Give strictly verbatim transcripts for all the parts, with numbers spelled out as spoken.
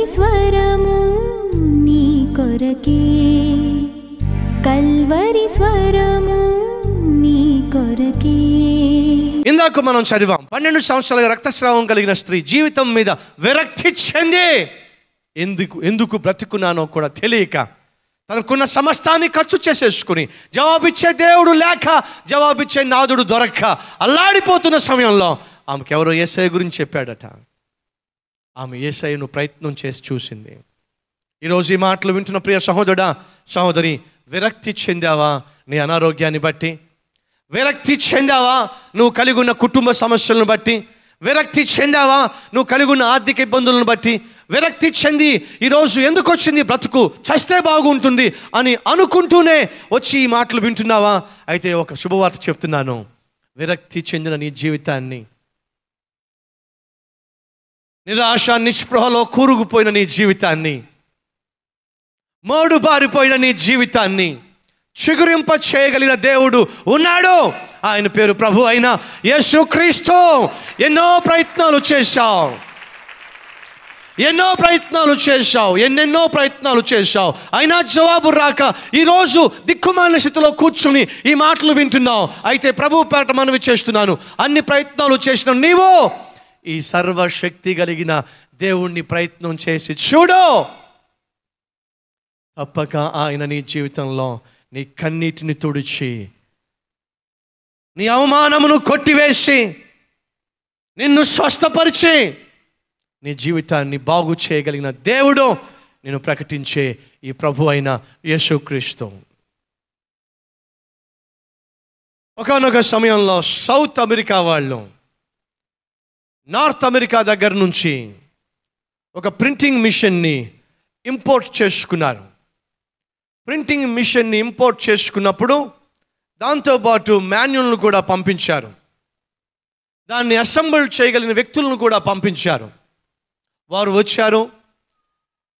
కల్వరిస్వరము నీ కొరకే, కల్వరిస్వరము నీ కొరకే. ఇందాక మనం చదివాం పన్నెండు సంవత్సరాల రక్తస్రావం కలిగిన స్త్రీ జీవితం మీద విరక్తి చెంది ఎందుకు ఎందుకు బ్రతుకున్నానో కూడా తెలియక తనకున్న సమస్తాన్ని ఖర్చు చేసేసుకుని జవాబిచ్చే దేవుడు లేక జవాబిచ్చే నాదుడు దొరక్క అల్లాడిపోతున్న సమయంలో ఆమెకు ఎవరో యేసయ్య గురించి చెప్పాడట. ఆమె యేసయ్యను ప్రయత్నం చేసి చూసింది. ఈరోజు ఈ మాటలు వింటున్న ప్రియ సహోదరుడా సహోదరి, విరక్తి చెందావా నీ అనారోగ్యాన్ని బట్టి? విరక్తి చెందావా నువ్వు కలిగి ఉన్న కుటుంబ సమస్యలను బట్టి? విరక్తి చెందావా నువ్వు కలిగి ఉన్న ఆర్థిక ఇబ్బందులను బట్టి? విరక్తి చెంది ఈరోజు ఎందుకు వచ్చింది బ్రతుకు, చస్తే బాగుంటుంది అని అనుకుంటూనే వచ్చి ఈ మాటలు వింటున్నావా? అయితే ఒక శుభవార్త చెప్తున్నాను. విరక్తి చెందిన నీ జీవితాన్ని, నిరాశ నిస్పృహలో కూరుకుపోయిన నీ జీవితాన్ని, మోడు బారిపోయిన నీ జీవితాన్ని చిగురింప చేయగలిగిన దేవుడు ఉన్నాడు. ఆయన పేరు ప్రభు అయిన యేసుక్రీస్తు. ఎన్నో ప్రయత్నాలు చేశావు ఎన్నో ప్రయత్నాలు చేశావు ఎన్నెన్నో ప్రయత్నాలు చేశావు అయినా జవాబు రాక ఈరోజు దిక్కుమాలిన స్థితిలో కూర్చుని ఈ మాటలు వింటున్నావు. అయితే ప్రభు పేరట మనవి చేస్తున్నాను, అన్ని ప్రయత్నాలు చేసిన నీవు ఈ సర్వశక్తి కలిగిన దేవుణ్ణి ప్రయత్నం చేసి చూడు. తప్పక ఆయన నీ జీవితంలో నీ కన్నీటిని తుడిచి, నీ అవమానమును కొట్టివేసి, నిన్ను స్వస్థపరిచి, నీ జీవితాన్ని బాగు చేయగలిగిన దేవుడు నేను ప్రకటించే ఈ ప్రభు అయిన యేసుక్రీస్తు. ఒకానొక సమయంలో సౌత్ అమెరికా వాళ్ళు నార్త్ అమెరికా దగ్గర నుంచి ఒక ప్రింటింగ్ మిషన్ని ఇంపోర్ట్ చేసుకున్నారు. ప్రింటింగ్ మిషన్ని ఇంపోర్ట్ చేసుకున్నప్పుడు దాంతోపాటు మాన్యువల్ను కూడా పంపించారు. దాన్ని అసెంబుల్ చేయగలిగిన వ్యక్తులను కూడా పంపించారు. వారు వచ్చారు,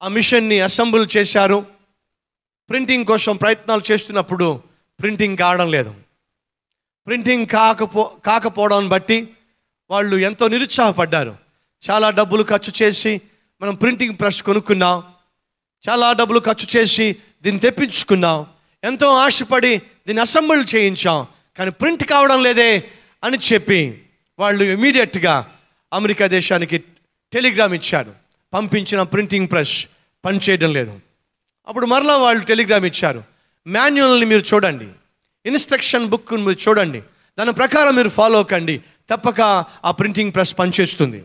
ఆ మిషన్ని అసెంబుల్ చేశారు. ప్రింటింగ్ కోసం ప్రయత్నాలు చేస్తున్నప్పుడు ప్రింటింగ్ కావడం లేదు. ప్రింటింగ్ కాకపో కాకపోవడం బట్టి వాళ్ళు ఎంతో నిరుత్సాహపడ్డారు. చాలా డబ్బులు ఖర్చు చేసి మనం ప్రింటింగ్ ప్రెస్ కొనుక్కున్నాం, చాలా డబ్బులు ఖర్చు చేసి దీన్ని తెప్పించుకున్నాం, ఎంతో ఆశపడి దీన్ని అసెంబుల్ చేయించాం, కానీ ప్రింట్ కావడం లేదే అని చెప్పి వాళ్ళు ఇమీడియట్గా అమెరికా దేశానికి టెలిగ్రామ్ ఇచ్చారు. పంపించిన ప్రింటింగ్ ప్రెస్ పనిచేయడం లేదు. అప్పుడు మరలా వాళ్ళు టెలిగ్రామ్ ఇచ్చారు, మాన్యువల్ని మీరు చూడండి, ఇన్స్ట్రక్షన్ బుక్ని మీరు చూడండి, దాని ప్రకారం మీరు ఫాలో అవ్వకండి, తప్పక ఆ ప్రింటింగ్ ప్రెస్ పనిచేస్తుంది.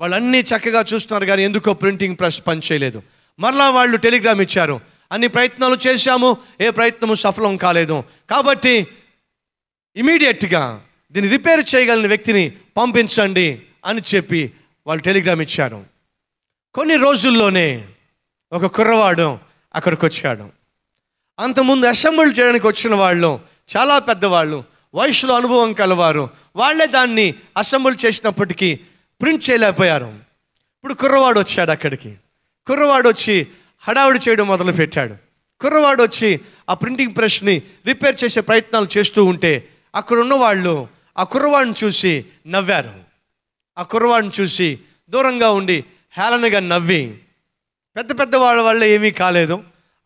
వాళ్ళన్నీ చక్కగా చూస్తున్నారు, కానీ ఎందుకో ప్రింటింగ్ ప్రెస్ పనిచేయలేదు. మరలా వాళ్ళు టెలిగ్రామ్ ఇచ్చారు, అన్ని ప్రయత్నాలు చేశాము, ఏ ప్రయత్నము సఫలం కాలేదు, కాబట్టి ఇమీడియట్గా దీన్ని రిపేర్ చేయగలిగిన వ్యక్తిని పంపించండి అని చెప్పి వాళ్ళు టెలిగ్రామ్ ఇచ్చారు. కొన్ని రోజుల్లోనే ఒక కుర్రవాడు అక్కడికి వచ్చాడు. అంతకుముందు అసెంబుల్ చేయడానికి వచ్చిన వాళ్ళు చాలా పెద్దవాళ్ళు, వయసులో అనుభవం కలవారు. వాళ్ళే దాన్ని అసెంబుల్ చేసినప్పటికీ ప్రింట్ చేయలేకపోయారు. ఇప్పుడు కుర్రవాడు వచ్చాడు అక్కడికి. కుర్రవాడు వచ్చి హడావుడి చేయడం మొదలుపెట్టాడు. కుర్రవాడు వచ్చి ఆ ప్రింటింగ్ ప్రెస్ని రిపేర్ చేసే ప్రయత్నాలు చేస్తూ ఉంటే అక్కడ ఉన్న వాళ్ళు ఆ కుర్రవాడిని చూసి నవ్వారు. ఆ కుర్రవాడిని చూసి దూరంగా ఉండి హేళనగా నవ్వి, పెద్ద పెద్ద వాళ్ళ వల్ల ఏమీ కాలేదు,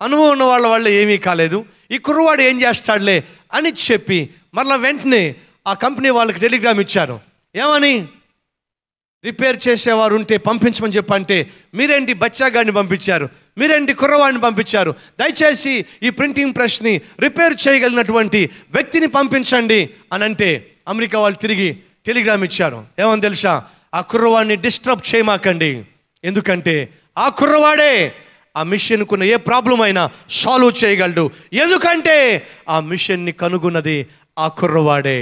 అనుభవం ఉన్న వాళ్ళ వల్ల ఏమీ కాలేదు, ఈ కుర్రవాడు ఏం చేస్తాడులే అని చెప్పి మరలా వెంటనే ఆ కంపెనీ వాళ్ళకి టెలిగ్రామ్ ఇచ్చారు. ఏమని? రిపేర్ చేసేవారు ఉంటే పంపించమని చెప్పంటే మీరేంటి బచ్చాగాడిని పంపించారు, మీరేంటి కుర్రవాడిని పంపించారు, దయచేసి ఈ ప్రింటింగ్ ప్రెస్ని రిపేర్ చేయగలిగినటువంటి వ్యక్తిని పంపించండి అని అంటే అమెరికా వాళ్ళు తిరిగి టెలిగ్రామ్ ఇచ్చారు. ఏమని తెలుసా? ఆ కుర్రవాడిని డిస్టర్బ్ చేయమాకండి, ఎందుకంటే ఆ కుర్రవాడే ఆ మిషన్కున్న ఏ ప్రాబ్లం అయినా సాల్వ్ చేయగలడు, ఎందుకంటే ఆ మిషన్ని కనుగొన్నది ఆ కుర్రవాడే.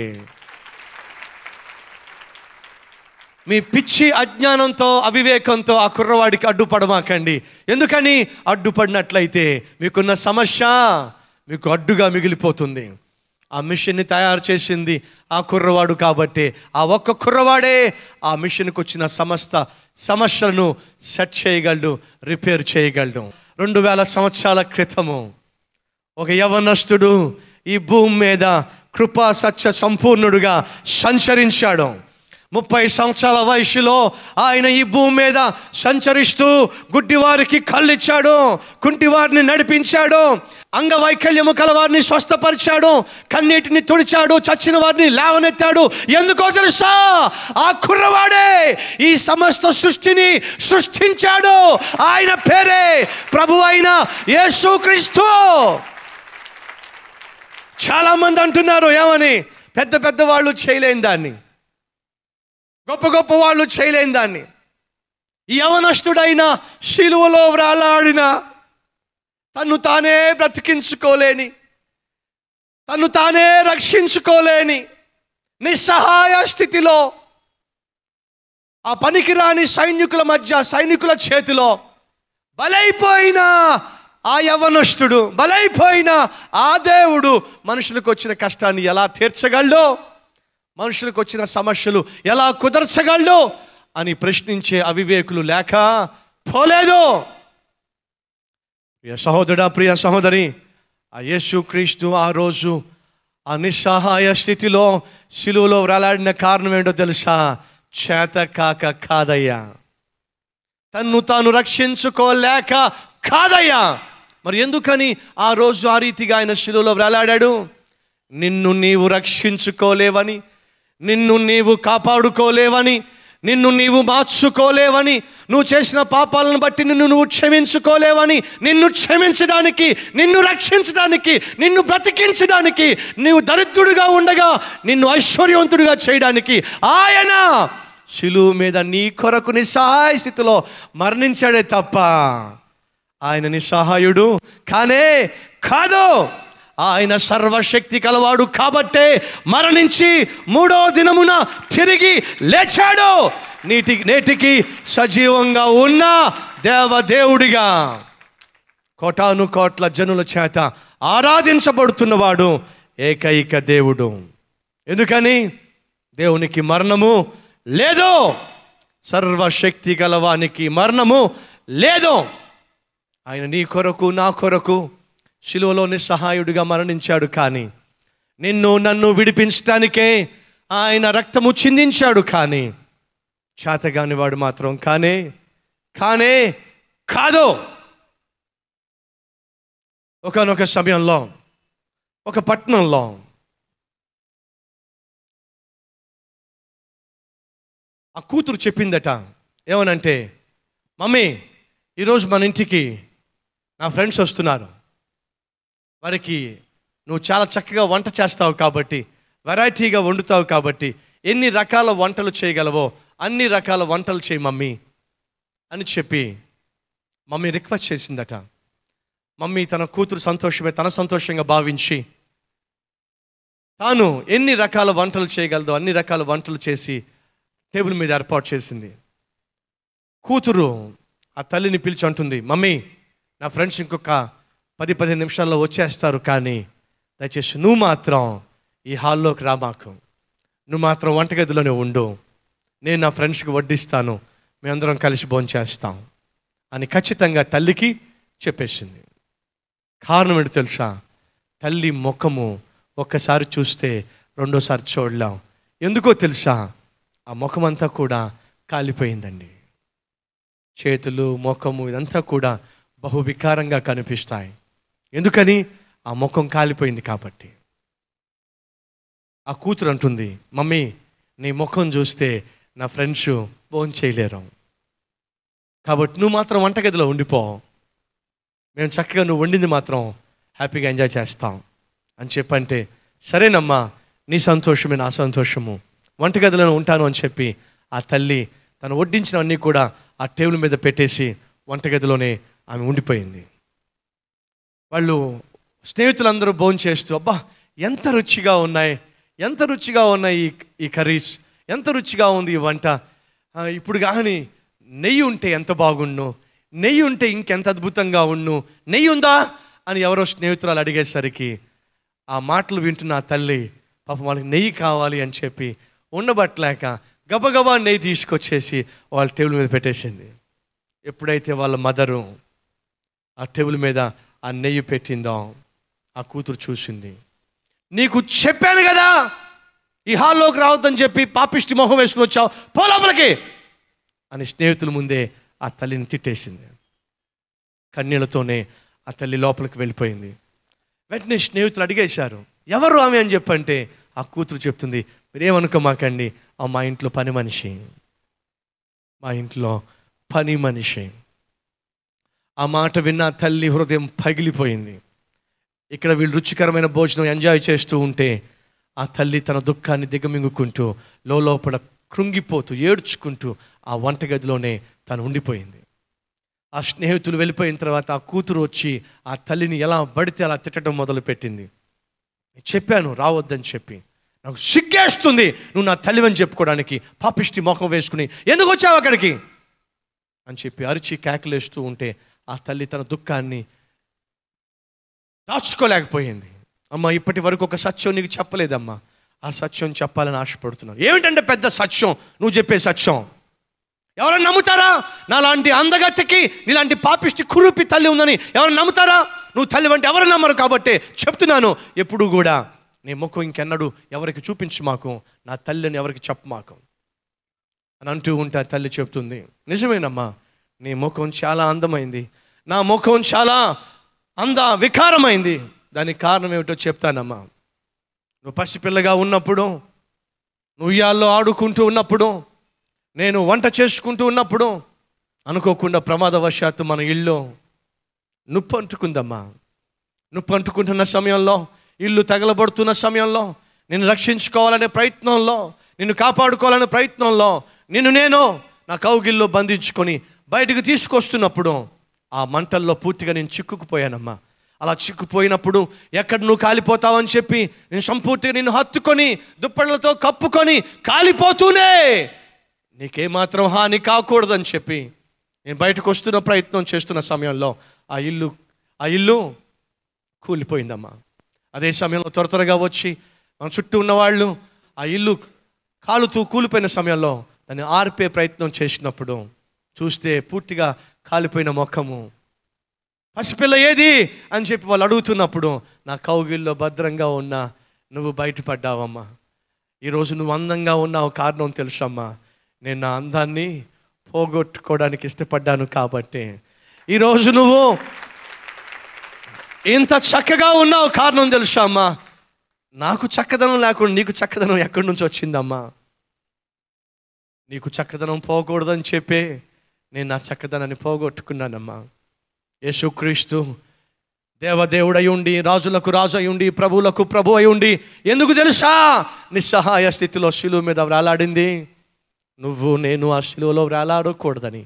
మీ పిచ్చి అజ్ఞానంతో అవివేకంతో ఆ కుర్రవాడికి అడ్డుపడమాకండి, ఎందుకని అడ్డుపడినట్లయితే మీకున్న సమస్య మీకు అడ్డుగా మిగిలిపోతుంది. ఆ మిషన్ని తయారు చేసింది ఆ కుర్రవాడు కాబట్టి ఆ ఒక్క కుర్రవాడే ఆ మిషన్కి వచ్చిన సమస్త సమస్యలను సెట్ చేయగలడు, రిపేర్ చేయగలడు. రెండు వేల సంవత్సరాల క్రితము ఒక యవనస్తుడు ఈ భూమి మీద కృపా సత్య సంపూర్ణుడుగా సంచరించాడు. ముప్పై సంవత్సరాల వయసులో ఆయన ఈ భూమి మీద సంచరిస్తూ గుడ్డివారికి కళ్ళు ఇచ్చాడు, కుంటివారిని నడిపించాడు, అంగవైకల్యము కలవారిని స్వస్థపరిచాడు, కన్నీటిని తుడిచాడు, చచ్చిన వారిని లేవనెత్తాడు. ఎందుకో తెలుసా? ఆ కుర్రవాడే ఈ సమస్త సృష్టిని సృష్టించాడు. ఆయన పేరే ప్రభువైన యేసుక్రీస్తు. చాలామంది అంటున్నారు ఏమని, పెద్ద పెద్ద వాళ్ళు చేయలేని దాన్ని, గొప్ప గొప్ప వాళ్ళు చేయలేని దాన్ని, యవనస్తుడైన శిలువలో వ్రాలాడిన తను తానే బ్రతికించుకోలేని, తను తానే రక్షించుకోలేని నిస్సహాయ స్థితిలో, ఆ పనికిరాని సైనికుల మధ్య, సైనికుల చేతిలో బలైపోయిన ఆ యవనస్తుడు, బలైపోయిన ఆ దేవుడు మనుషులకు వచ్చిన కష్టాన్ని ఎలా తీర్చగలడు, మనుషులకు వచ్చిన సమస్యలు ఎలా కుదర్చగలడు అని ప్రశ్నించే అవివేకులు లేక పోలేదు. ప్రియ సహోదరుడా, ప్రియ సహోదరి, ఆ యేసుక్రీస్తు ఆ రోజు ఆ నిస్సహాయ స్థితిలో శిలువలో వ్రాలాడిన కారణం ఏంటో తెలుసా? చేత కాక కాదయ్యా, తన్ను తాను రక్షించుకోలేక కాదయ్యా. మరి ఎందుకని ఆ రోజు ఆ రీతిగా ఆయన శిలువలో వ్రాలాడాడు? నిన్ను నీవు రక్షించుకోలేవని, నిన్ను నీవు కాపాడుకోలేవని, నిన్ను నీవు మార్చుకోలేవని, నువ్వు చేసిన పాపాలను బట్టి నిన్ను నువ్వు క్షమించుకోలేవని, నిన్ను క్షమించడానికి, నిన్ను రక్షించడానికి, నిన్ను బ్రతికించడానికి, నీవు దరిద్రుడిగా ఉండగా నిన్ను ఐశ్వర్యవంతుడిగా చేయడానికి ఆయన శిలువు మీద నీ కొరకు నిస్సహాయ స్థితిలో మరణించాడే తప్ప ఆయన నిస్సహాయుడు కానే కాదు. ఆయన సర్వశక్తి కలవాడు కాబట్టే మరణించి మూడో దినమున తిరిగి లేచాడు. నీటి నేటికి సజీవంగా ఉన్న దేవదేవుడిగా కోటాను కోట్ల జనుల చేత ఆరాధించబడుతున్నవాడు ఏకైక దేవుడు. ఎందుకని? దేవునికి మరణము లేదు, సర్వశక్తి గలవానికి మరణము లేదు. ఆయన నీ కొరకు నా కొరకు శిలువలోని సహాయుడిగా మరణించాడు. కానీ నిన్ను నన్ను విడిపించడానికే ఆయన రక్తము చిందించాడు. కానీ చేతగాని వాడు మాత్రం కానే కానే కాదు. ఒకనొక సమయంలో ఒక పట్టణంలో ఆ కూతురు చెప్పిందట, ఏమనంటే, మమ్మీ ఈరోజు మన ఇంటికి నా ఫ్రెండ్స్ వస్తున్నారు, వారికి నువ్వు చాలా చక్కగా వంట చేస్తావు కాబట్టి, వెరైటీగా వండుతావు కాబట్టి, ఎన్ని రకాల వంటలు చేయగలవో అన్ని రకాల వంటలు చేయి మమ్మీ అని చెప్పి మమ్మీ రిక్వెస్ట్ చేసిందట. మమ్మీ తన కూతురు సంతోషమే తన సంతోషంగా భావించి తాను ఎన్ని రకాల వంటలు చేయగలదో అన్ని రకాల వంటలు చేసి టేబుల్ మీద ఏర్పాటు చేసింది. కూతురు ఆ తల్లిని పిలిచి అంటుంది, మమ్మీ నా ఫ్రెండ్స్ ఇంకొక పది పదిహేను నిమిషాల్లో వచ్చేస్తారు, కానీ దయచేసి నువ్వు మాత్రం ఈ హాల్లోకి రామాకు, నువ్వు మాత్రం వంటగదిలోనే ఉండు, నేను నా ఫ్రెండ్స్కి వడ్డిస్తాను, మేమందరం కలిసి భోంచేస్తాం అని ఖచ్చితంగా తల్లికి చెప్పేసింది. కారణం ఏంటో తెలుసా? తల్లి ముఖము ఒక్కసారి చూస్తే రెండోసారి చూడలేం. ఎందుకో తెలుసా? ఆ ముఖమంతా కూడా కాలిపోయిందండి. చేతులు, ముఖము ఇదంతా కూడా బహువికారంగా కనిపిస్తాయి. ఎందుకని? ఆ ముఖం కాలిపోయింది కాబట్టి. ఆ కూతురు అంటుంది, మమ్మీ నీ ముఖం చూస్తే నా ఫ్రెండ్స్ భోంచేయలేరు, కాబట్టి నువ్వు మాత్రం వంటగదిలో ఉండిపో, మేము చక్కగా నువ్వు వండింది మాత్రం హ్యాపీగా ఎంజాయ్ చేస్తాం అని చెప్పంటే, సరేనమ్మా నీ సంతోషమే నా సంతోషము, వంటగదిలో ఉంటాను అని చెప్పి ఆ తల్లి తను వడ్డించినవన్నీ కూడా ఆ టేబుల్ మీద పెట్టేసి వంటగదిలోనే ఆమె ఉండిపోయింది. వాళ్ళు స్నేహితులందరూ భోంచేస్తూ, అబ్బా ఎంత రుచిగా ఉన్నాయి, ఎంత రుచిగా ఉన్నాయి ఈ ఈ కర్రీస్, ఎంత రుచిగా ఉంది ఈ వంట, ఇప్పుడు కానీ నెయ్యి ఉంటే ఎంత బాగుండు, నెయ్యి ఉంటే ఇంకెంత అద్భుతంగా ఉండు, నెయ్యి ఉందా అని ఎవరో స్నేహితురాలు అడిగేసరికి ఆ మాటలు వింటున్న ఆ తల్లి పాపం వాళ్ళకి నెయ్యి కావాలి అని చెప్పి ఉండబట్టలేక గబగబా నెయ్యి తీసుకొచ్చేసి వాళ్ళ టేబుల్ మీద పెట్టేసింది. ఎప్పుడైతే వాళ్ళ మదరు ఆ టేబుల్ మీద ఆ నెయ్యి పెట్టిందో ఆ కూతురు చూసింది. నీకు చెప్పాను కదా ఇహాలోకి రావద్దని చెప్పి పాపిష్టి మొహం వేసుకుని వచ్చావు, పో లోపలికి అని స్నేహితుల ముందే ఆ తల్లిని తిట్టేసింది. కన్నీళ్లతోనే ఆ తల్లి లోపలికి వెళ్ళిపోయింది. వెంటనే స్నేహితులు అడిగేశారు, ఎవరు ఆమె అని చెప్పంటే ఆ కూతురు చెప్తుంది, మీరేమనుకో మాకండి, ఆ మా ఇంట్లో పని మనిషి, మా ఇంట్లో పని మనిషి. ఆ మాట విన్న తల్లి హృదయం పగిలిపోయింది. ఇక్కడ వీళ్ళు రుచికరమైన భోజనం ఎంజాయ్ చేస్తూ ఉంటే ఆ తల్లి తన దుఃఖాన్ని దిగమింగుకుంటూ లోపల కృంగిపోతూ ఏడ్చుకుంటూ ఆ వంటగదిలోనే తను ఉండిపోయింది. ఆ స్నేహితులు వెళ్ళిపోయిన తర్వాత ఆ కూతురు వచ్చి ఆ తల్లిని ఎలా పడితే అలా తిట్టడం మొదలుపెట్టింది. చెప్పాను రావద్దని చెప్పి, నాకు సిగ్గేస్తుంది నువ్వు నా తల్లివని చెప్పుకోవడానికి, పాపిష్టి మొఖం వేసుకుని ఎందుకు వచ్చావు అక్కడికి అని చెప్పి అరిచి కేకలేస్తూ ఉంటే ఆ తల్లి తన దుఃఖాన్ని దాచుకోలేకపోయింది. అమ్మ, ఇప్పటి వరకు ఒక సత్యం నీకు చెప్పలేదమ్మా, ఆ సత్యం చెప్పాలని ఆశపడుతున్నాను. ఏమిటంటే పెద్ద సత్యం నువ్వు చెప్పే సత్యం, ఎవరైనా నమ్ముతారా? నాలాంటి అందగతికి నీలాంటి పాపిష్టి కురూపి తల్లి ఉందని ఎవరైనా నమ్ముతారా? నువ్వు తల్లి అంటే ఎవరు నమ్మరు, కాబట్టి చెప్తున్నాను, ఎప్పుడు కూడా నీ ముఖం ఇంకెన్నడూ ఎవరికి చూపించు మాకు, నా తల్లిని ఎవరికి చెప్పమాకు అని అంటూ ఉంటే ఆ తల్లి చెప్తుంది, నిజమేనమ్మా, నీ ముఖం చాలా అందమైంది, నా ముఖం చాలా అంద వికారమైంది, దానికి కారణం ఏమిటో చెప్తానమ్మా. నువ్వు పసిపిల్లగా ఉన్నప్పుడు, నువ్వు ఉయ్యాల్లో ఆడుకుంటూ ఉన్నప్పుడు, నేను వంట చేసుకుంటూ ఉన్నప్పుడు అనుకోకుండా ప్రమాదవశాత్తు మన ఇల్లు నుప్పు అంటుకుందమ్మా. నుప్పు అంటుకుంటున్న సమయంలో, ఇల్లు తగలబడుతున్న సమయంలో, నిన్ను రక్షించుకోవాలనే ప్రయత్నంలో, నిన్ను కాపాడుకోవాలనే ప్రయత్నంలో నిన్ను నేను నా కౌగిల్లో బంధించుకొని బయటకు తీసుకొస్తున్నప్పుడు ఆ మంటల్లో పూర్తిగా నేను చిక్కుకుపోయానమ్మా. అలా చిక్కుపోయినప్పుడు ఎక్కడ నువ్వు కాలిపోతావని చెప్పి నేను సంపూర్తిగా నిన్ను హత్తుకొని దుప్పట్లతో కప్పుకొని కాలిపోతూనే నీకేమాత్రం హాని కాకూడదని చెప్పి నేను బయటకు వస్తున్న ప్రయత్నం చేస్తున్న సమయంలో ఆ ఇల్లు ఆ ఇల్లు కూలిపోయిందమ్మా. అదే సమయంలో త్వర త్వరగా వచ్చి మన చుట్టూ ఉన్నవాళ్ళు ఆ ఇల్లు కాలుతూ కూలిపోయిన సమయంలో దాన్ని ఆర్పే ప్రయత్నం చేసినప్పుడు చూస్తే పూర్తిగా కాలిపోయిన ముఖము, పసిపిల్ల ఏది అని చెప్పి వాళ్ళు అడుగుతున్నప్పుడు నా కౌగిల్లో భద్రంగా ఉన్నా నువ్వు బయటపడ్డావమ్మా. ఈరోజు నువ్వు అందంగా ఉన్నావు కారణం తెలుసమ్మా, నేను నా అందాన్ని పోగొట్టుకోవడానికి ఇష్టపడ్డాను కాబట్టి. ఈరోజు నువ్వు ఇంత చక్కగా ఉన్నావు కారణం తెలుసమ్మా, నాకు చక్కదనం లేకుండా నీకు చక్కదనం ఎక్కడి నుంచి వచ్చిందమ్మా. నీకు చక్కదనం పోకూడదని చెప్పే నేను నా చక్కదనాన్ని పోగొట్టుకున్నానమ్మా. యేసుక్రీస్తు దేవదేవుడు అయ్యుండి, రాజులకు రాజు అయ్యుండి, ప్రభువులకు ప్రభు అయ్యుండి ఎందుకు తెలుసా, నిస్సహాయ స్థితిలో శిలువు మీద వ్రాలాడింది, నువ్వు నేను ఆ శిలువలో వ్రాలాడకూడదని.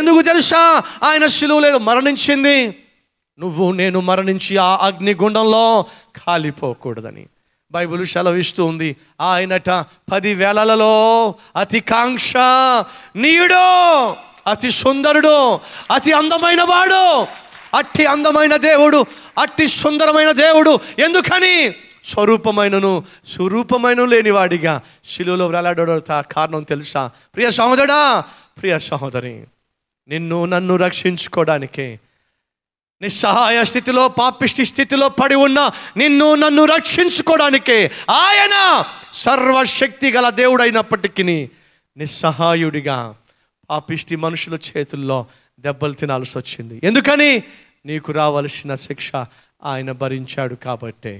ఎందుకు తెలుసా, ఆయన శిలువలో మరణించింది, నువ్వు నేను మరణించి ఆ అగ్నిగుండంలో కాలిపోకూడదని. బైబిల్ సెలవిస్తూ ఉంది, ఆయనట పదివేలలో అతి కాంక్ష నీయుడో, అతి సుందరుడు, అతి అందమైన వాడు. అట్టి అందమైన దేవుడు, అట్టి సుందరమైన దేవుడు ఎందుకని స్వరూపమైనను స్వరూపమైన లేనివాడిగా శిలువలో వ్రాలాడట కారణం తెలుసా. ప్రియ సహోదరా, ప్రియ సహోదరి, నిన్ను నన్ను రక్షించుకోవడానికే, నిస్సహాయ స్థితిలో పాపిష్టి స్థితిలో పడి ఉన్న నిన్ను నన్ను రక్షించుకోవడానికే ఆయన సర్వశక్తి గల దేవుడు అయినప్పటికీ నిస్సహాయుడిగా పాపిష్టి మనుషుల చేతుల్లో దెబ్బలు తినాల్సి వచ్చింది. ఎందుకని, నీకు రావాల్సిన శిక్ష ఆయన భరించాడు కాబట్టే.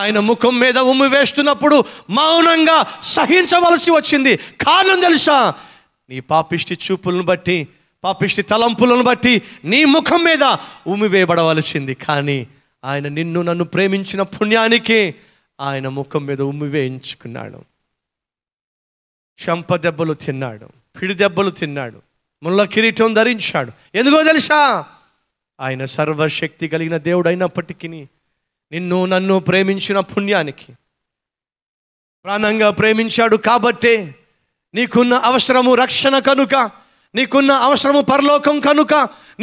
ఆయన ముఖం మీద ఉమ్మి వేస్తున్నప్పుడు మౌనంగా సహించవలసి వచ్చింది కారణం తెలుసా, నీ పాపిష్టి చూపులను బట్టి, పాపిష్టి తలంపులను బట్టి నీ ముఖం మీద ఉమ్మి వేయబడవలసింది. కానీ ఆయన నిన్ను నన్ను ప్రేమించిన పుణ్యానికి ఆయన ముఖం మీద ఉమ్మి వేయించుకున్నాడు. చెంప దెబ్బలు తిన్నాడు, పిడి దెబ్బలు తిన్నాడు, ముళ్ళ కిరీటం ధరించాడు. ఎందుకో తెలుసా, ఆయన సర్వశక్తి కలిగిన దేవుడు అయినప్పటికీ నిన్ను నన్ను ప్రేమించిన పుణ్యానికి ప్రాణంగా ప్రేమించాడు కాబట్టే. నీకున్న అవసరము రక్షణ కనుక, నీకున్న అవసరము పరలోకం కనుక,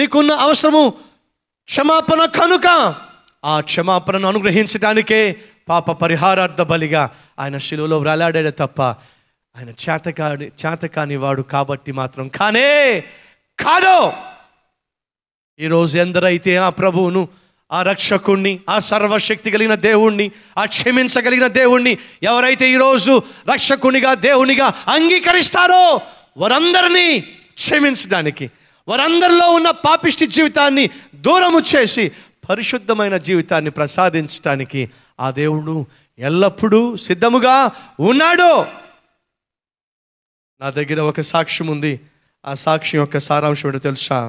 నీకున్న అవసరము క్షమాపణ కనుక ఆ క్షమాపణను అనుగ్రహించడానికే పాప పరిహారార్థ బలిగా ఆయన శిలువలో వ్రాలాడాడే తప్ప ఆయన చేతకాని చేతకాని వాడు కాబట్టి మాత్రం కానే కాదు. ఈరోజు ఎందరైతే ఆ ప్రభువును ఆ రక్షకుణ్ణి, ఆ సర్వశక్తి కలిగిన దేవుణ్ణి, ఆ క్షమించగలిగిన దేవుణ్ణి ఎవరైతే ఈరోజు రక్షకునిగా దేవునిగా అంగీకరిస్తారో వారందరినీ క్షమించడానికి, వారందరిలో ఉన్న పాపిష్టి జీవితాన్ని దూరము చేసి పరిశుద్ధమైన జీవితాన్ని ప్రసాదించడానికి ఆ దేవుడు ఎల్లప్పుడూ సిద్ధముగా ఉన్నాడు. నా దగ్గర ఒక సాక్ష్యం ఉంది. ఆ సాక్ష్యం యొక్క సారాంశం ఏంటో తెలుసా?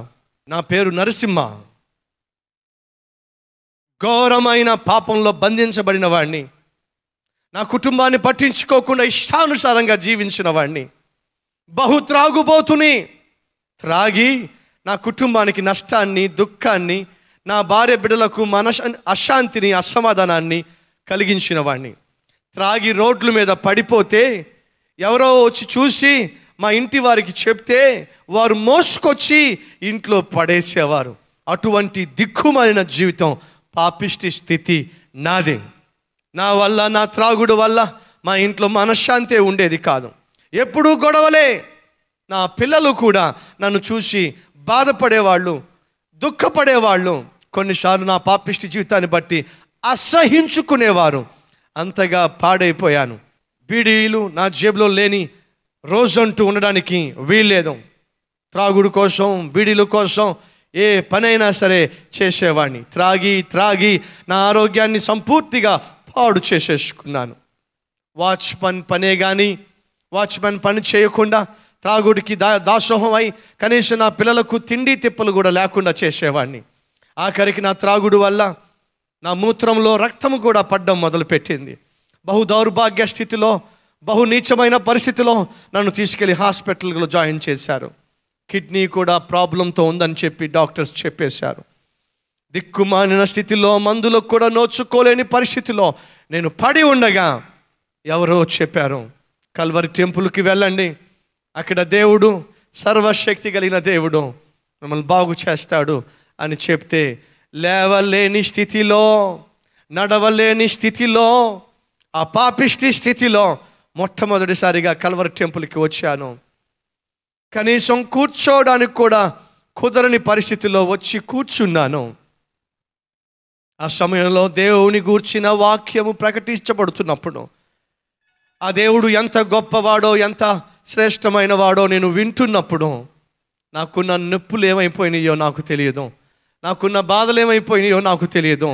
నా పేరు నరసింహ. ఘోరమైన పాపంలో బంధించబడిన వాడిని, నా కుటుంబాన్ని పట్టించుకోకుండా ఇష్టానుసారంగా జీవించిన వాడిని, బహు త్రాగుబోతుని, త్రాగి నా కుటుంబానికి నష్టాన్ని, దుఃఖాన్ని, నా భార్య బిడ్డలకు మనశ అశాంతిని, అసమాధానాన్ని కలిగించిన వాడిని. త్రాగి రోడ్ల మీద పడిపోతే ఎవరో వచ్చి చూసి మా ఇంటి వారికి చెప్తే వారు మోసుకొచ్చి ఇంట్లో పడేసేవారు. అటువంటి దిక్కుమాలిన జీవితం, పాపిష్టి స్థితి నాది. నా వల్ల, నా త్రాగుడు వల్ల మా ఇంట్లో మనశ్శాంతే ఉండేది కాదు, ఎప్పుడూ గొడవలే. నా పిల్లలు కూడా నన్ను చూసి బాధపడేవాళ్ళు, దుఃఖపడేవాళ్ళు, కొన్నిసార్లు నా పాపిష్టి జీవితాన్ని బట్టి అసహించుకునేవారు. అంతగా పాడైపోయాను. బీడీలు నా జేబులో లేని రోజంటూ ఉండడానికి వీల్లేదు. త్రాగుడు కోసం, బీడీల కోసం ఏ పనైనా సరే చేసేవాడిని. త్రాగి త్రాగి నా ఆరోగ్యాన్ని సంపూర్తిగా పాడు చేసేసుకున్నాను. వాచ్మెన్ పనే కానీ, వాచ్మెన్ పని చేయకుండా త్రాగుడికి దా దాసోహం అయి కనీసం నా పిల్లలకు తిండి తిప్పలు కూడా లేకుండా చేసేవాడిని. ఆఖరికి నా త్రాగుడు వల్ల నా మూత్రంలో రక్తము కూడా పడ్డం మొదలుపెట్టింది. బహు దౌర్భాగ్య స్థితిలో, బహు నీచమైన పరిస్థితిలో నన్ను తీసుకెళ్ళి హాస్పిటల్లో జాయిన్ చేశారు. కిడ్నీ కూడా ప్రాబ్లంతో ఉందని చెప్పి డాక్టర్స్ చెప్పేశారు. దిక్కుమాలిన స్థితిలో, మందులకు కూడా నోచుకోలేని పరిస్థితిలో నేను పడి ఉండగా ఎవరో చెప్పారు, కల్వరి టెంపుల్కి వెళ్ళండి, అక్కడ దేవుడు, సర్వశక్తి కలిగిన దేవుడు మిమ్మల్ని బాగు చేస్తాడు అని చెప్తే, లేవలేని స్థితిలో, నడవలేని స్థితిలో, ఆ పాపిష్టి స్థితిలో మొట్టమొదటిసారిగా కల్వరి టెంపుల్కి వచ్చాను. కనీసం కూర్చోవడానికి కూడా కుదరని పరిస్థితిలో వచ్చి కూర్చున్నాను. ఆ సమయంలో దేవుని గూర్చిన వాక్యము ప్రకటించబడుతున్నప్పుడు ఆ దేవుడు ఎంత గొప్పవాడో, ఎంత శ్రేష్టమైన వాడో నేను వింటున్నప్పుడు నాకున్న నొప్పులు ఏమైపోయినాయో నాకు తెలియదు, నాకున్న బాధలు ఏమైపోయినాయో నాకు తెలియదు.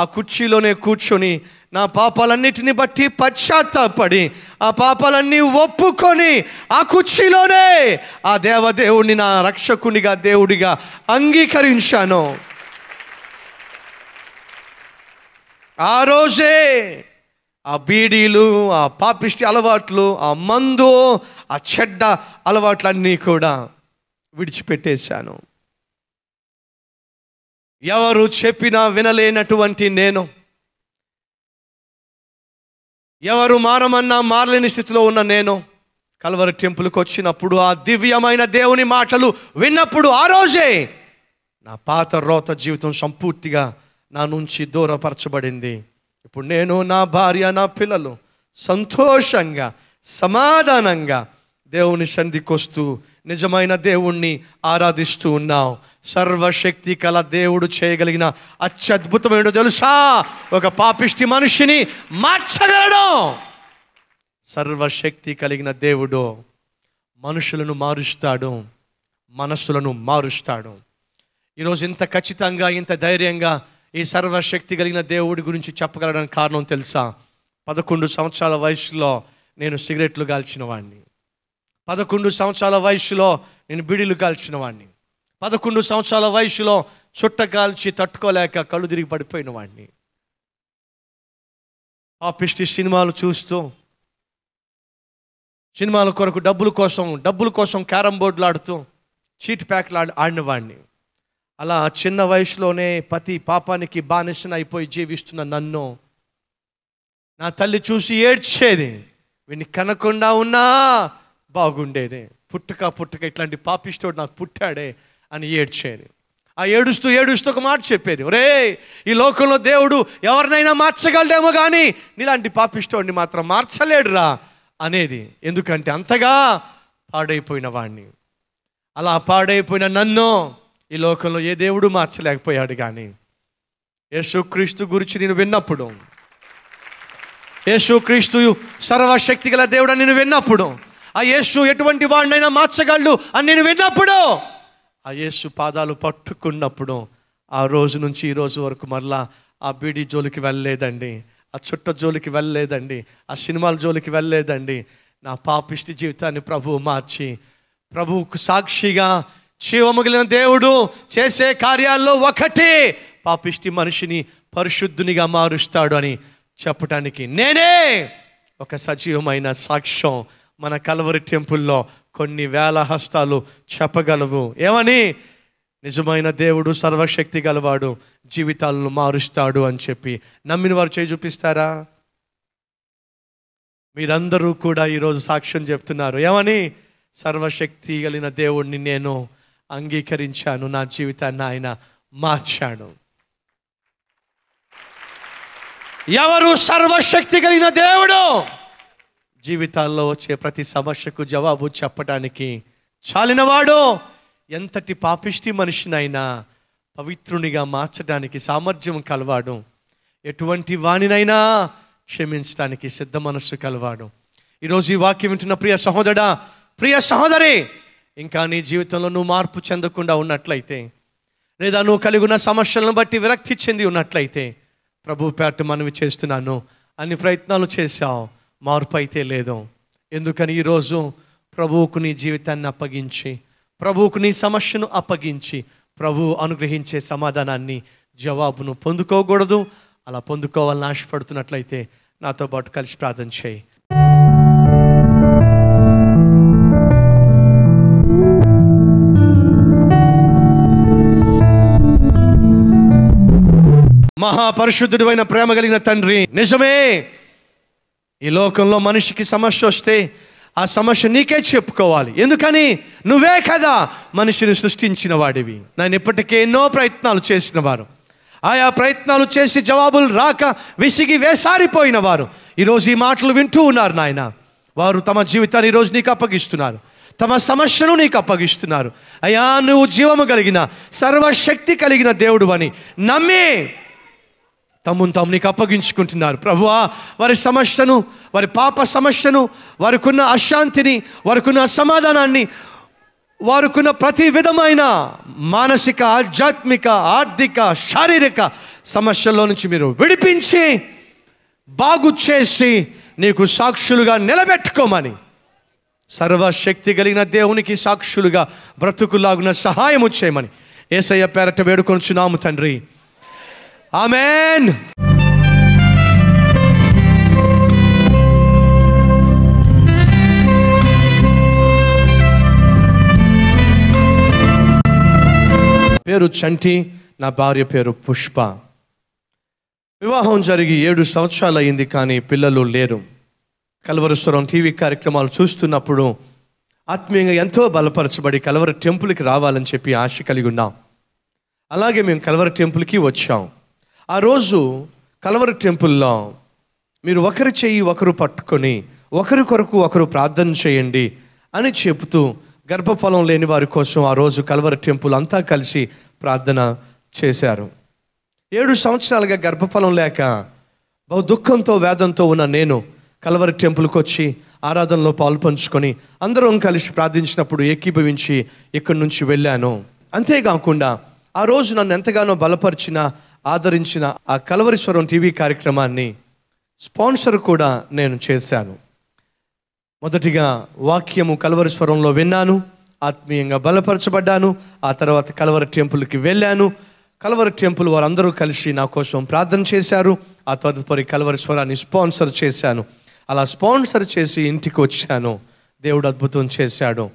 ఆ కుర్చీలోనే కూర్చొని నా పాపాలన్నిటిని బట్టి పశ్చాత్తాపడి ఆ పాపాలన్నీ ఒప్పుకొని ఆ కుర్చీలోనే ఆ దేవదేవుడిని నా రక్షకునిగా దేవుడిగా అంగీకరించాను. ఆ రోజే ఆ బీడీలు, ఆ పాపిష్టి అలవాట్లు, ఆ మందు, ఆ చెడ్డ అలవాట్లన్నీ కూడా విడిచిపెట్టేశాను. ఎవరు చెప్పినా వినలేనటువంటి నేను, ఎవరు మారమన్నా మారలేని స్థితిలో ఉన్న నేను కల్వరి టెంపుల్కి వచ్చినప్పుడు ఆ దివ్యమైన దేవుని మాటలు విన్నప్పుడు ఆ రోజే నా పాత రోత జీవితం సంపూర్తిగా నా నుంచి దూరపరచబడింది. ఇప్పుడు నేను, నా భార్య, నా పిల్లలు సంతోషంగా, సమాధానంగా దేవుని సన్నిధికి వస్తూ నిజమైన దేవుణ్ణి ఆరాధిస్తూ ఉన్నావు. సర్వశక్తి కల దేవుడు చేయగలిగిన అత్యద్భుతం ఏంటో తెలుసా? ఒక పాపిష్టి మనిషిని మార్చగలడు. సర్వశక్తి కలిగిన దేవుడు మనుషులను మారుస్తాడు, మనస్సులను మారుస్తాడు. ఈరోజు ఇంత ఖచ్చితంగా, ఇంత ధైర్యంగా ఈ సర్వశక్తి కలిగిన దేవుడి గురించి చెప్పగలడానికి కారణం తెలుసా? పదకొండు సంవత్సరాల వయసులో నేను సిగరెట్లు కాల్చిన వాడిని, పదకొండు సంవత్సరాల వయసులో నేను బిడీలు కాల్చిన వాడిని, పదకొండు సంవత్సరాల వయసులో చుట్ట కాల్చి తట్టుకోలేక కళ్ళు తిరిగి పడిపోయిన వాడిని, పాపిష్టి సినిమాలు చూస్తూ, సినిమాల కొరకు డబ్బుల కోసం, డబ్బుల కోసం క్యారం బోర్డులు ఆడుతూ, చీట్ ప్యాక్లు ఆడి ఆడిన వాడిని. అలా చిన్న వయసులోనే ప్రతి పాపానికి బానిసన అయిపోయి జీవిస్తున్న నన్ను నా తల్లి చూసి ఏడ్చేది. వీడిని కనకుండా ఉన్నా బాగుండేది, పుట్టుక పుట్టుక ఇట్లాంటి పాపిష్టోడు నాకు పుట్టాడే అని ఏడ్చేది. ఆ ఏడుస్తూ ఏడుస్తూ ఒక మాట చెప్పేది, ఒరే ఈ లోకంలో దేవుడు ఎవరినైనా మార్చగలడేమో కానీ నీలాంటి పాపిష్టోడిని మాత్రం మార్చలేడురా అనేది. ఎందుకంటే అంతగా పాడైపోయిన వాడిని. అలా పాడైపోయిన నన్ను ఈ లోకంలో ఏ దేవుడు మార్చలేకపోయాడు. కానీ యేసుక్రీస్తు గురించి నేను విన్నప్పుడు, యేసుక్రీస్తు సర్వశక్తి గల దేవుడు నేను విన్నప్పుడు, ఆ యేసు ఎటువంటి వాడినైనా మార్చగలడు అని నేను విన్నప్పుడు, ఆ యేసు పాదాలు పట్టుకున్నప్పుడు, ఆ రోజు నుంచి ఈ రోజు వరకు మరలా ఆ బీడీ జోలికి వెళ్ళలేదండి, ఆ చుట్ట జోలికి వెళ్ళలేదండి, ఆ సినిమాల జోలికి వెళ్ళలేదండి. నా పాపిష్టి జీవితాన్ని ప్రభువు మార్చి, ప్రభువుకు సాక్షిగా జీవముగలిగిన దేవుడు చేసే కార్యాల్లో ఒకటి పాపిష్టి మనిషిని పరిశుద్ధునిగా మారుస్తాడు అని చెప్పటానికి నేనే ఒక సజీవమైన సాక్ష్యం. మన కల్వరి టెంపుల్లో కొన్ని వేల హస్తాలు చెప్పగలవు ఏమని, నిజమైన దేవుడు సర్వశక్తి గలవాడు, జీవితాలను మారుస్తాడు అని చెప్పి. నమ్మిన వారు చేయి చూపిస్తారా? మీరందరూ కూడా ఈరోజు సాక్ష్యం చెప్తున్నారు ఏమని, సర్వశక్తి కలిగిన దేవుడిని నేను అంగీకరించాను, నా జీవితాన్ని ఆయన మార్చాడు. ఎవరు సర్వశక్తి కలిగిన దేవుడు? జీవితాల్లో వచ్చే ప్రతి సమస్యకు జవాబు చెప్పడానికి చాలినవాడు, ఎంతటి పాపిష్టి మనిషినైనా పవిత్రునిగా మార్చడానికి సామర్థ్యం కలవాడు, ఎటువంటి వానినైనా క్షమించడానికి సిద్ధ మనస్సు కలవాడు. ఈరోజు ఈ వాక్యం వింటున్న ప్రియ సహోదరుడా, ప్రియ సహోదరి, ఇంకా నీ జీవితంలో నువ్వు మార్పు చెందకుండా ఉన్నట్లయితే, లేదా నువ్వు కలిగి ఉన్న సమస్యలను బట్టి విరక్తి చెంది ఉన్నట్లయితే, ప్రభు పేట మనవి చేస్తున్నాను, అన్ని ప్రయత్నాలు చేశావు, మార్పు అయితే లేదు. ఎందుకని ఈరోజు ప్రభువుకు నీ జీవితాన్ని అప్పగించి, ప్రభువుకు నీ సమస్యను అప్పగించి, ప్రభువు అనుగ్రహించే సమాధానాన్ని, జవాబును పొందుకోకూడదు. అలా పొందుకోవాలని ఆశపడుతున్నట్లయితే నాతో పాటు కలిసి ప్రార్థన చేయి. మహాపరిశుద్ధుడైన ప్రేమ కలిగిన తండ్రి, నిజమే, ఈ లోకంలో మనిషికి సమస్య వస్తే ఆ సమస్య నీకే చెప్పుకోవాలి. ఎందుకని నువ్వే కదా మనిషిని సృష్టించిన వాడివి. నేను ఇప్పటికే ఎన్నో ప్రయత్నాలు చేసిన వారు, ఆయా ప్రయత్నాలు చేసి జవాబులు రాక విసిగి వేసారిపోయిన వారు ఈరోజు ఈ మాటలు వింటూ ఉన్నారు నాయన. వారు తమ జీవితాన్ని ఈరోజు నీకు అప్పగిస్తున్నారు, తమ సమస్యను నీకు అప్పగిస్తున్నారు. అయ్యా, నువ్వు జీవము కలిగిన సర్వశక్తి కలిగిన దేవుడు అని నమ్మి తమ్మును తాము నీకు అప్పగించుకుంటున్నారు. ప్రభువా, వారి సమస్యను, వారి పాప సమస్యను, వారికున్న అశాంతిని, వారికున్న అసమాధానాన్ని, వారికున్న ప్రతి విధమైన మానసిక, ఆధ్యాత్మిక, ఆర్థిక, శారీరక సమస్యల్లో నుంచి మీరు విడిపించి, బాగు చేసి, నీకు సాక్షులుగా నిలబెట్టుకోమని, సర్వశక్తి కలిగిన దేవునికి సాక్షులుగా బ్రతుకులాగున సహాయము చేయమని యేసయ్య పేరట వేడుకొనుచున్నాము తండ్రి. ఆమేన్. పేరు చంటి, నా భార్య పేరు పుష్ప. వివాహం జరిగి ఏడు సంవత్సరాలు అయింది, కానీ పిల్లలు లేరు. కల్వరస్వరం టీవీ కార్యక్రమాలు చూస్తున్నప్పుడు ఆత్మీయంగా ఎంతో బలపరచబడి కల్వరి టెంపుల్కి రావాలని చెప్పి ఆశ కలిగి ఉన్నాం. అలాగే మేము కల్వరి టెంపుల్కి వచ్చాం. ఆ రోజు కల్వరి టెంపుల్లో మీరు ఒకరి చెయ్యి ఒకరు పట్టుకొని ఒకరి కొరకు ఒకరు ప్రార్థన చేయండి అని చెబుతూ గర్భఫలం లేని వారి కోసం ఆ రోజు కల్వరి టెంపుల్ అంతా కలిసి ప్రార్థన చేశారు. ఏడు సంవత్సరాలుగా గర్భఫలం లేక బహు దుఃఖంతో వేదంతో ఉన్న నేను కల్వరి టెంపుల్కి వచ్చి ఆరాధనలో పాల్పంచుకొని అందరం కలిసి ప్రార్థించినప్పుడు ఏకీభవించి ఇక్కడి నుంచి వెళ్ళాను. అంతేకాకుండా ఆ రోజు నన్ను ఎంతగానో బలపరిచిన, ఆదరించిన ఆ కల్వరీశ్వరం టీవీ కార్యక్రమాన్ని స్పాన్సర్ కూడా నేను చేశాను. మొదటిగా వాక్యము కల్వరీశ్వరంలో విన్నాను, ఆత్మీయంగా బలపరచబడ్డాను. ఆ తర్వాత కల్వరి టెంపుల్కి వెళ్ళాను. కల్వరి టెంపుల్ వారందరూ కలిసి నా కోసం ప్రార్థన చేశారు. ఆ తదుపరి కల్వరీశ్వరాన్ని స్పాన్సర్ చేశాను. అలా స్పాన్సర్ చేసి ఇంటికి వచ్చాను. దేవుడు అద్భుతం చేశాడు.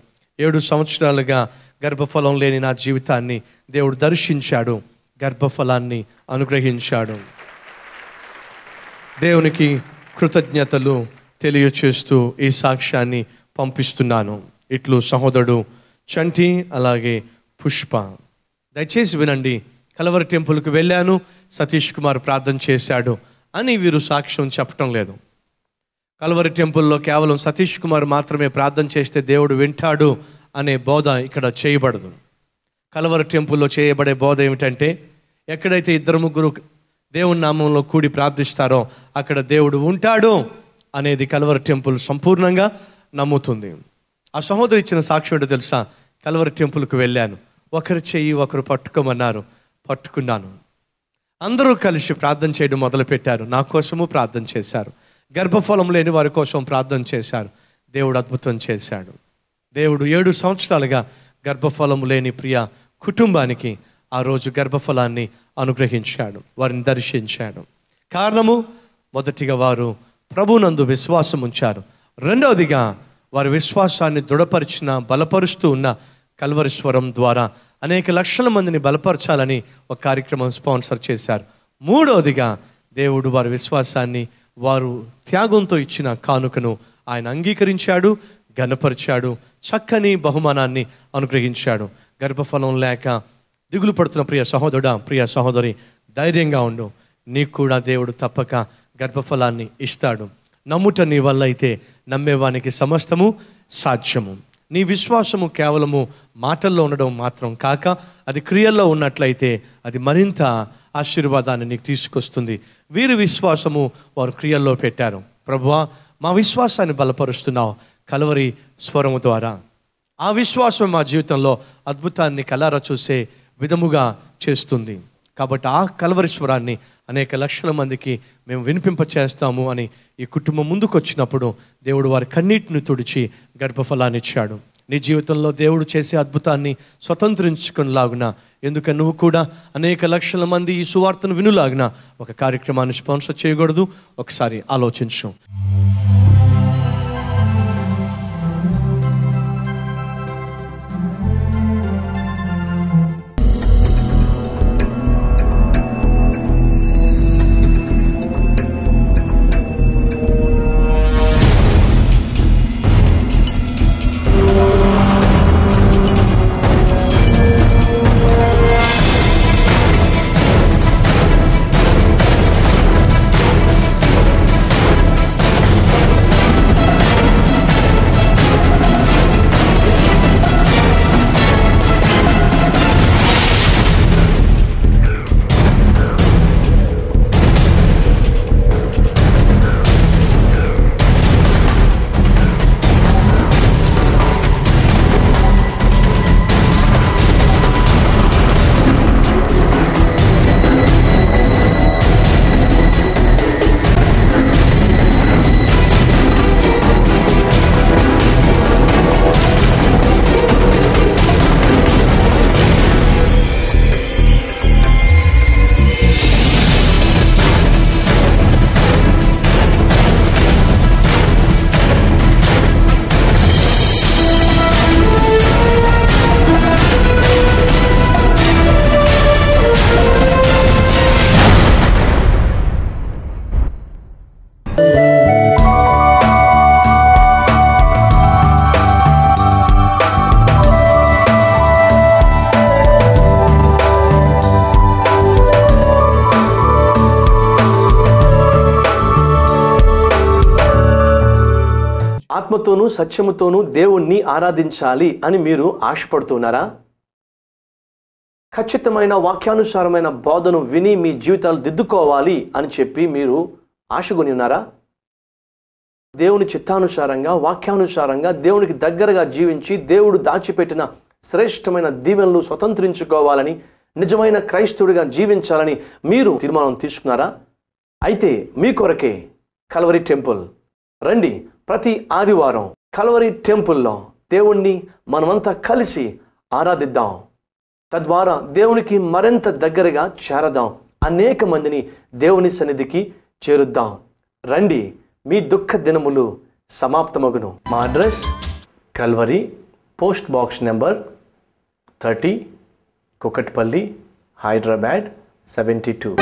ఏడు సంవత్సరాలుగా గర్భఫలం లేని నా జీవితాన్ని దేవుడు దర్శించాడు, గర్భఫలాన్ని అనుగ్రహించాడు. దేవునికి కృతజ్ఞతలు తెలియచేస్తూ ఈ సాక్ష్యాన్ని పంపిస్తున్నాను. ఇట్లు సహోదరుడు చంటి, అలాగే పుష్ప. దయచేసి వినండి. కల్వరి టెంపుల్కి వెళ్ళాను, సతీష్ కుమార్ ప్రార్థన చేశాడు అని వీరు సాక్ష్యం చెప్పటం లేదు. కల్వరి టెంపుల్లో కేవలం సతీష్ కుమార్ మాత్రమే ప్రార్థన చేస్తే దేవుడు వింటాడు అనే బోధ ఇక్కడ చేయబడదు. కల్వరి టెంపుల్లో చేయబడే బోధ ఏమిటంటే, ఎక్కడైతే ఇద్దరు ముగ్గురు దేవుని నామంలో కూడి ప్రార్థిస్తారో అక్కడ దేవుడు ఉంటాడు అనేది కల్వరి టెంపుల్ సంపూర్ణంగా నమ్ముతుంది. ఆ సహోదరి ఇచ్చిన సాక్ష్యం ఏంటో తెలుసా? కల్వరి టెంపుల్కి వెళ్ళాను, ఒకరు చెయ్యి ఒకరు పట్టుకోమన్నారు, పట్టుకున్నాను. అందరూ కలిసి ప్రార్థన చేయడం మొదలుపెట్టారు. నా కోసము ప్రార్థన చేశారు, గర్భఫలం లేని వారి కోసం ప్రార్థన చేశారు. దేవుడు అద్భుతం చేశాడు. దేవుడు ఏడు సంవత్సరాలుగా గర్భఫలం లేని ప్రియ కుటుంబానికి ఆ రోజు గర్భఫలాన్ని అనుగ్రహించాడు, వారిని దర్శించాడు. కారణము, మొదటిగా వారు ప్రభునందు విశ్వాసం ఉంచారు, రెండవదిగా వారి విశ్వాసాన్ని దృఢపరిచిన బలపరుస్తూ ఉన్న కల్వరీశ్వరం ద్వారా అనేక లక్షల మందిని బలపరచాలని ఒక కార్యక్రమం స్పాన్సర్ చేశారు. మూడవదిగా దేవుడు వారి విశ్వాసాన్ని వారు త్యాగంతో ఇచ్చిన కానుకను ఆయన అంగీకరించాడు, ఘనపరిచాడు, చక్కని బహుమానాన్ని అనుగ్రహించాడు. గర్భఫలం లేక దిగులు పడుతున్న ప్రియ సహోదరుడా, ప్రియ సహోదరి, ధైర్యంగా ఉండు. నీకు కూడా దేవుడు తప్పక గర్భఫలాన్ని ఇస్తాడు. నమ్ముట నీ వల్ల అయితే నమ్మేవానికి సమస్తము సాధ్యము. నీ విశ్వాసము కేవలము మాటల్లో ఉండడం మాత్రం కాక అది క్రియల్లో ఉన్నట్లయితే అది మరింత ఆశీర్వాదాన్ని నీకు తీసుకొస్తుంది. వీరి విశ్వాసము వారు క్రియల్లో పెట్టారు. ప్రభువా, మా విశ్వాసాన్ని బలపరుస్తున్నావు కల్వరి స్వరము ద్వారా. ఆ విశ్వాసం మా జీవితంలో అద్భుతాన్ని కలారా చూసే విధముగా చేస్తుంది. కాబట్టి ఆ కల్వరి స్వరాన్ని అనేక లక్షల మందికి మేము వినిపింపచేస్తాము అని ఈ కుటుంబం ముందుకు వచ్చినప్పుడు దేవుడు వారి కన్నీటిని తుడిచి గర్భఫలాన్ని ఇచ్చాడు. నీ జీవితంలో దేవుడు చేసే అద్భుతాన్ని స్వతంత్రించుకునిలాగున, ఎందుక నువ్వు కూడా అనేక లక్షల మంది ఈ సువార్తను వినులాగున ఒక కార్యక్రమాన్ని స్పాన్సర్ చేయకూడదు? ఒకసారి ఆలోచించు. ఆత్మతోనూ సత్యముతోనూ దేవుణ్ణి ఆరాధించాలి అని మీరు ఆశపడుతున్నారా? ఖచ్చితమైన వాక్యానుసారమైన బోధను విని మీ జీవితాలు దిద్దుకోవాలి అని చెప్పి మీరు ఆశగొని ఉన్నారా? దేవుని చిత్తానుసారంగా వాక్యానుసారంగా దేవునికి దగ్గరగా జీవించి దేవుడు దాచిపెట్టిన శ్రేష్టమైన దీవెనలు స్వతంత్రించుకోవాలని, నిజమైన క్రైస్తవుడిగా జీవించాలని మీరు తీర్మానం తీసుకున్నారా? అయితే మీ కొరకే కల్వరీ టెంపుల్. రండి, ప్రతి ఆదివారం కల్వరీ టెంపుల్లో దేవుణ్ణి మనమంతా కలిసి ఆరాధిద్దాం. తద్వారా దేవునికి మరింత దగ్గరగా చేరదాం, అనేక మందిని దేవుని సన్నిధికి చేరుద్దాం. రండి, మీ దుఃఖ దినములు సమాప్తమగును. మా address Calvary, post box number thirty, Kukatpally, Hyderabad seventy two.